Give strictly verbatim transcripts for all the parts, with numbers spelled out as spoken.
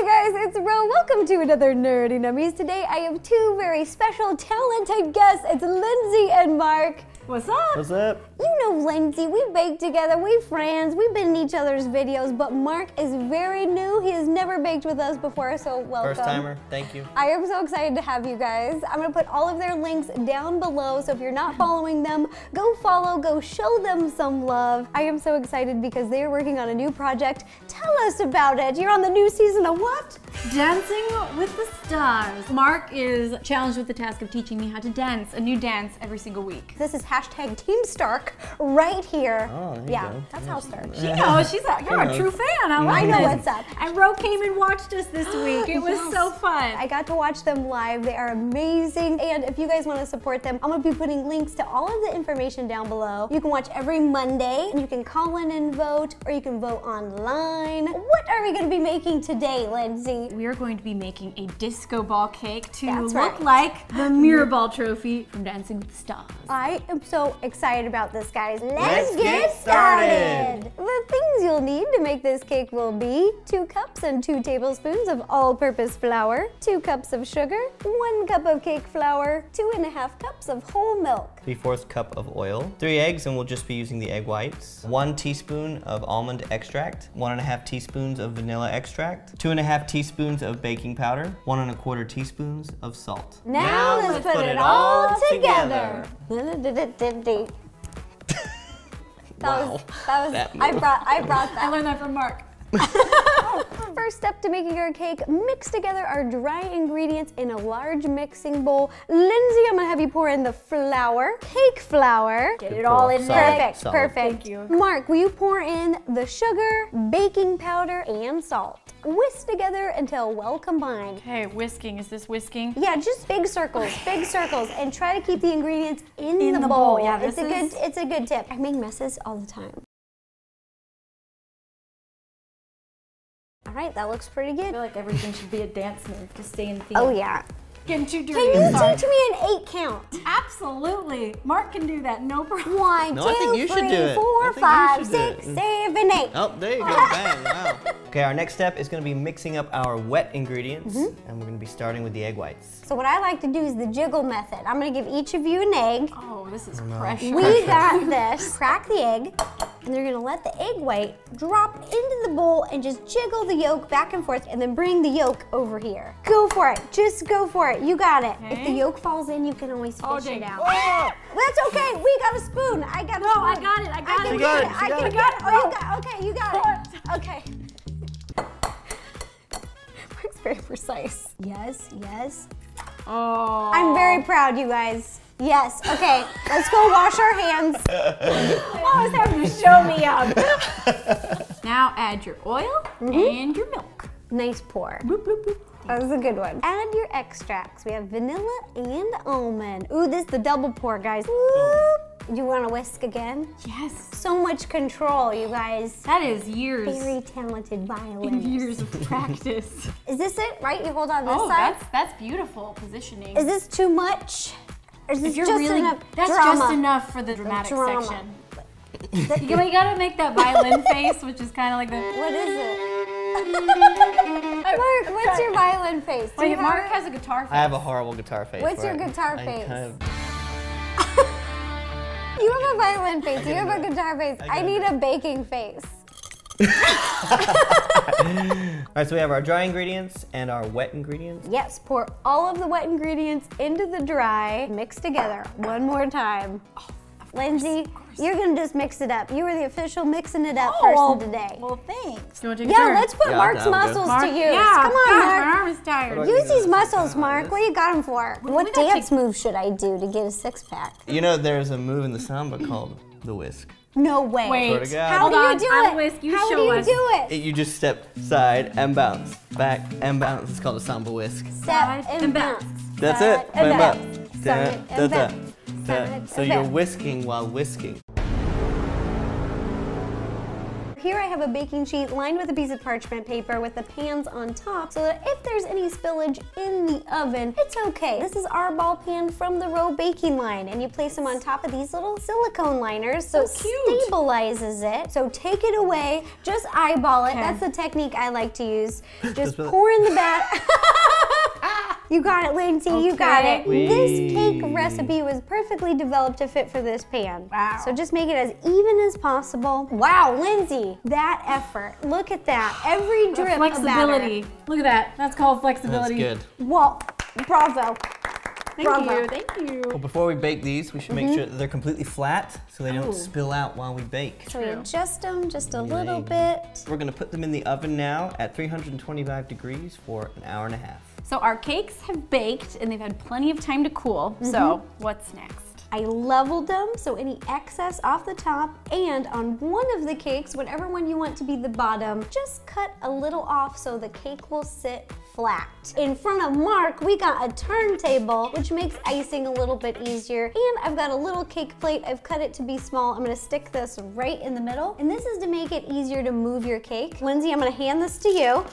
Hey guys, it's Ro. Welcome to another Nerdy Nummies. Today I have two very special, talented guests. It's Lindsey and Mark. What's up? What's up? You know Lindsey, we bake together, we friends, we've been in each other's videos, but Mark is very new. He has never baked with us before, so welcome. First timer, thank you. I am so excited to have you guys. I'm gonna put all of their links down below, so if you're not following them, go follow, go show them some love. I am so excited because they are working on a new project. Tell us about it. You're on the new season of what? Dancing with the Stars. Mark is challenged with the task of teaching me how to dance, a new dance every single week. This is hashtag TeamStark right here. Oh, there you yeah, go. That's how it starts. She knows. She's a, you're she a true fan. I like it. I know what's up. And Ro came and watched us this week. It was yes. so fun. I got to watch them live. They are amazing. And if you guys want to support them, I'm going to be putting links to all of the information down below. You can watch every Monday. You can call in and vote, or you can vote online. What are we going to be making today, Lindsey? We are going to be making a disco ball cake to That's look right. like the mirror ball trophy from Dancing with the Stars. I am so excited about this, guys. Let's, Let's get, get started. started. The things you'll need to make this cake will be two cups and two tablespoons of all-purpose flour, two cups of sugar, one cup of cake flour, two and a half cups of whole milk, three-fourths cup of oil, three eggs, and we'll just be using the egg whites, one teaspoon of almond extract, one and a half teaspoons of vanilla extract, two and a half teaspoons of baking powder, one and a quarter teaspoons of salt. Now, now let's, let's put, put it, it all together. together. That wow. was, that was, that I brought, I brought that. I learned that from Mark. First step to making our cake, mix together our dry ingredients in a large mixing bowl. Lindsey, I'm gonna have you pour in the flour, cake flour. Get it all in there. Perfect, solid. perfect. Thank you. Mark, will you pour in the sugar, baking powder, and salt? Whisk together until well combined. Okay, whisking, is this whisking? Yeah, just big circles, big circles, and try to keep the ingredients in, in the, the bowl. bowl. Yeah, it's a is... good, it's a good tip. I make messes all the time. All right, that looks pretty good. I feel like everything should be a dance move to stay in theme. Oh yeah. Can you teach me an eight count? Absolutely. Mark can do that, no problem. One, no, two, three, four, five, six, seven, eight. Oh, there you go, bang, wow. Okay, our next step is gonna be mixing up our wet ingredients, mm-hmm. and we're gonna be starting with the egg whites. So what I like to do is the jiggle method. I'm gonna give each of you an egg. Oh, this is no. pressure. We got this. Crack the egg, and they're gonna let the egg white drop into the bowl and just jiggle the yolk back and forth, and then bring the yolk over here. Go for it, just go for it. You got it. Okay. If the yolk falls in, you can always fish oh, it out. Oh. That's okay. We got a spoon. I got no, a spoon. No, I got it. I got I it. Got it. it. I got it. Got it. Oh, you got it. Okay, you got it. Okay. Mark's very precise. Yes, yes. Oh. I'm very proud, you guys. Yes. Okay, let's go wash our hands. I was having to show me up. Now add your oil mm-hmm. and your milk. Nice pour. Boop, boop, boop. That was a good one. Add your extracts. We have vanilla and almond. Ooh, this is the double pour, guys. Whoop. You want to whisk again? Yes. So much control, you guys. That is years. Very talented violin. Years of practice. Is this it? Right? You hold on this oh, side? Oh, that's, that's beautiful positioning. Is this too much? Or is this if you're just really, enough That's drama? just enough for the dramatic the section. You gotta make that violin face, which is kind of like the... What is it? Mark, what's your violin face? Wait, Mark has a guitar face. I have a horrible guitar face. What's your guitar face? Kind of... You have a violin face, you have a guitar face. I, I need a baking face. All right, so we have our dry ingredients and our wet ingredients. Yes, pour all of the wet ingredients into the dry. Mix together one more time. Oh, Lindsey, you're gonna just mix it up. You were the official mixing it up oh, person today. Well, thanks. You want to take yeah, turn? let's put yeah, Mark's muscles Mark, to use. Yeah, Come on, Mark. My arm is tired. Use these muscles, Mark. What do you got them for? What, what dance move should I do to get a six pack? You know, there's a move in the samba called the whisk. No way. Wait. How Hold do on. you do I'm it? Whisk. You How show do you us. do it? it? You just step side and bounce, back and bounce. It's called a samba whisk. Step and, and bounce. That's side it. And bounce. Side and bounce. So you're whisking while whisking. Here I have a baking sheet lined with a piece of parchment paper with the pans on top so that if there's any spillage in the oven, it's okay. This is our ball pan from the Roe baking line, and you place them on top of these little silicone liners so, so it stabilizes it. So take it away, just eyeball it. Okay. That's the technique I like to use. Just, just pour in the batter. You got it, Lindsey, okay. You got it. Please. This cake recipe was perfectly developed to fit for this pan. Wow. So just make it as even as possible. Wow, Lindsey, that effort. Look at that. Every drip of batter. Flexibility. Look at that. That's called flexibility. That's good. Well, bravo. Thank Bravo. you, thank you. Well, before we bake these, we should mm-hmm. make sure that they're completely flat so they don't oh. spill out while we bake. So we adjust them just a Yay. little bit. We're gonna put them in the oven now at three hundred twenty-five degrees for an hour and a half. So our cakes have baked and they've had plenty of time to cool, mm-hmm. so what's next? I leveled them, so any excess off the top, and on one of the cakes, whatever one you want to be the bottom, just cut a little off so the cake will sit flat. In front of Mark, we got a turntable, which makes icing a little bit easier, and I've got a little cake plate. I've cut it to be small. I'm gonna stick this right in the middle, and this is to make it easier to move your cake. Lindsey, I'm gonna hand this to you.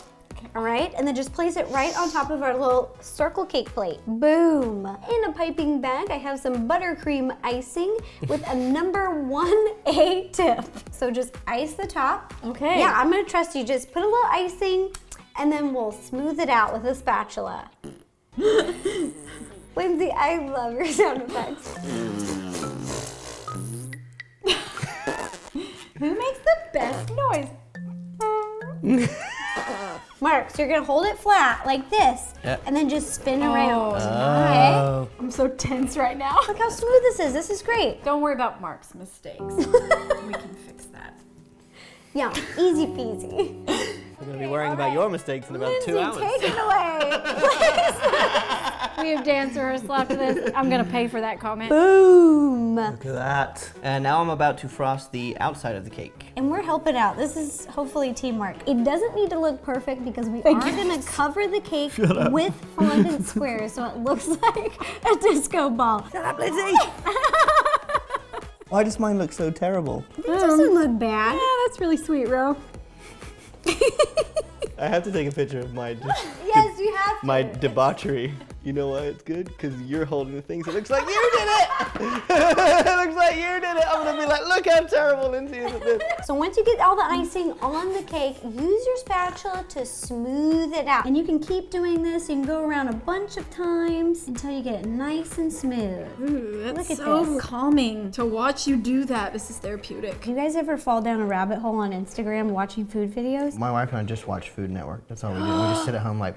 All right, and then just place it right on top of our little circle cake plate. Boom. In a piping bag, I have some buttercream icing with a number one A tip. So just ice the top. Okay. Yeah, I'm gonna trust you. Just put a little icing and then we'll smooth it out with a spatula. Lindsey, I love your sound effects. Who makes the best noise? Mark, so you're gonna hold it flat like this, yep. and then just spin oh, around. Okay. Oh. I'm so tense right now. Look how smooth this is. This is great. Don't worry about Mark's mistakes. We can fix that. Yeah, easy peasy. We're gonna be worrying right. about your mistakes in about Lindsey, two hours. Take it away. We have dance rehearsal after this. I'm gonna pay for that comment. Boom. Look at that. And now I'm about to frost the outside of the cake. And we're helping out. This is hopefully teamwork. It doesn't need to look perfect because we Thank are you. gonna cover the cake with fondant squares so it looks like a disco ball. Shut up, Lindsey. Why does mine look so terrible? It doesn't um, look bad. Yeah, that's really sweet, Ro. I have to take a picture of my yes, you have to. my debauchery. You know why it's good? Because you're holding the things. It looks like you did it. It looks like you did it. I'm gonna be like, look how terrible Lindsey is at this. So once you get all the icing on the cake, use your spatula to smooth it out. And you can keep doing this. You can go around a bunch of times until you get it nice and smooth. Ooh, that's look at so this. calming to watch you do that. This is therapeutic. You guys ever fall down a rabbit hole on Instagram watching food videos? My wife and I just watch Food Network. That's all we do. We just sit at home like.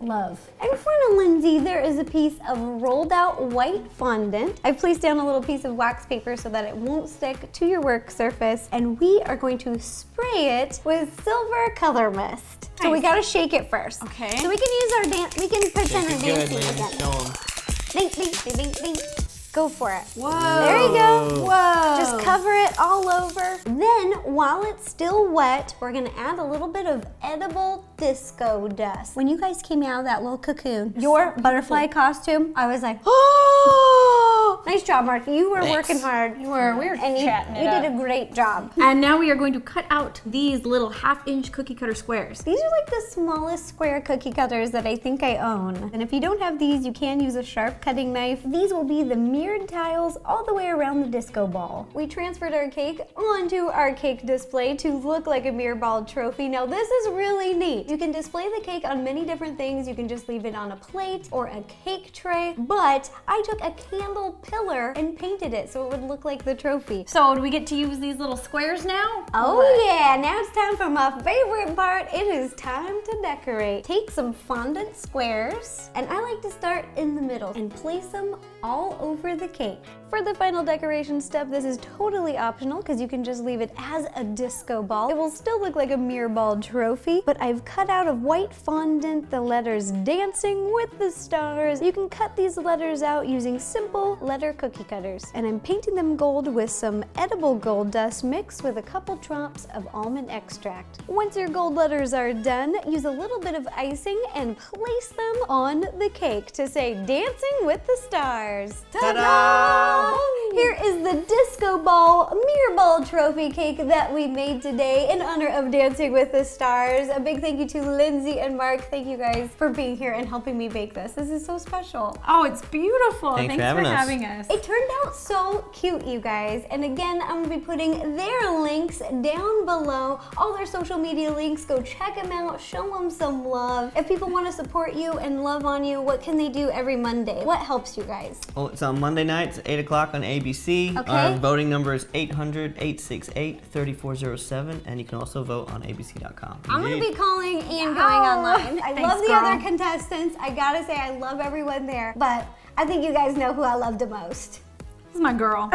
Love. In front of Lindsey, there is a piece of rolled out white fondant. I placed down a little piece of wax paper so that it won't stick to your work surface, and we are going to spray it with silver color mist. Nice. So we gotta shake it first. Okay. So we can use our dance, we can pretend our dancing again. Show 'em. Ding, ding, ding, ding, ding. Go for it. Whoa. There you go. Whoa. Just cover it all over. Then, while it's still wet, we're gonna add a little bit of edible disco dust. When you guys came out of that little cocoon, your butterfly costume, I was like, oh! Nice job, Mark. You were Thanks. working hard. You were. We were and chatting you, it you up. did a great job. And now we are going to cut out these little half-inch cookie cutter squares. These are like the smallest square cookie cutters that I think I own. And if you don't have these, you can use a sharp cutting knife. These will be the mirrored tiles all the way around the disco ball. We transferred our cake onto our cake display to look like a mirror ball trophy. Now this is really neat. You can display the cake on many different things. You can just leave it on a plate or a cake tray, but I took a candle pillar and painted it so it would look like the trophy. So do we get to use these little squares now? Oh yeah, now it's time for my favorite part. It is time to decorate. Take some fondant squares, and I like to start in the middle and place them all over the cake. For the final decoration step, this is totally optional because you can just leave it as a disco ball. It will still look like a mirror ball trophy, but I've cut out of white fondant the letters Dancing with the Stars. You can cut these letters out using simple letter cookie cutters. And I'm painting them gold with some edible gold dust mixed with a couple drops of almond extract. Once your gold letters are done, use a little bit of icing and place them on the cake to say Dancing with the Stars. Ta-da! Oh. Here is the Disco Ball Mirror Ball Trophy Cake that we made today in honor of Dancing with the Stars. A big thank you to Lindsey and Mark. Thank you guys for being here and helping me bake this. This is so special. Oh, it's beautiful. Thanks, Thanks for, having, for us. having us. It turned out so cute, you guys. And again, I'm going to be putting their links down below. All their social media links. Go check them out. Show them some love. If people want to support you and love on you, what can they do every Monday? What helps you guys? Well, it's on Monday nights, eight o'clock on A B C. Okay. Our voting number is eight hundred, eight six eight, three four zero seven, and you can also vote on A B C dot com. I'm going to be calling and wow. going online. I Thanks, love the girl. other contestants. I gotta say, I love everyone there, but I think you guys know who I love the most. This is my girl.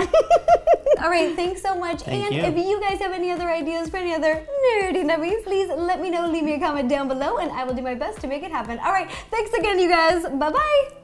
All right, thanks so much. Thank and you. If you guys have any other ideas for any other Nerdy Nummies, please let me know. Leave me a comment down below, and I will do my best to make it happen. All right, thanks again, you guys. Bye-bye.